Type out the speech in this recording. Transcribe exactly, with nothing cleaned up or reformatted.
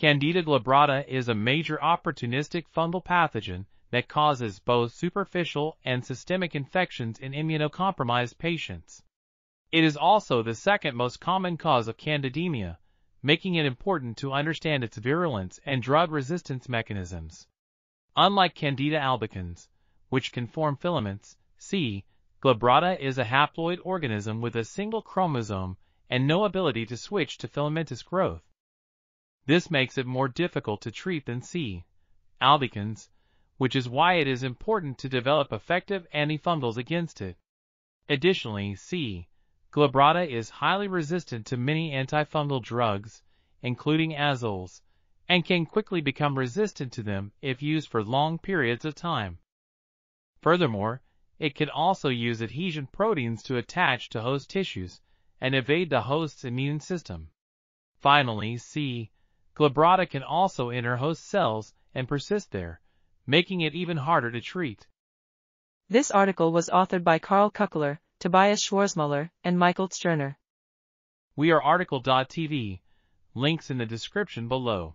Candida glabrata is a major opportunistic fungal pathogen that causes both superficial and systemic infections in immunocompromised patients. It is also the second most common cause of candidemia, making it important to understand its virulence and drug resistance mechanisms. Unlike Candida albicans, which can form filaments, C. glabrata is a haploid organism with a single chromosome and no ability to switch to filamentous growth. This makes it more difficult to treat than C. albicans, which is why it is important to develop effective antifungals against it. Additionally, C. glabrata is highly resistant to many antifungal drugs, including azoles, and can quickly become resistant to them if used for long periods of time. Furthermore, it can also use adhesion proteins to attach to host tissues and evade the host's immune system. Finally, C. glabrata can also enter host cells and persist there, making it even harder to treat. This article was authored by Karl Kuchler, Tobias Schwarzmüller, and Michael Tscherner. We are article dot T V, links in the description below.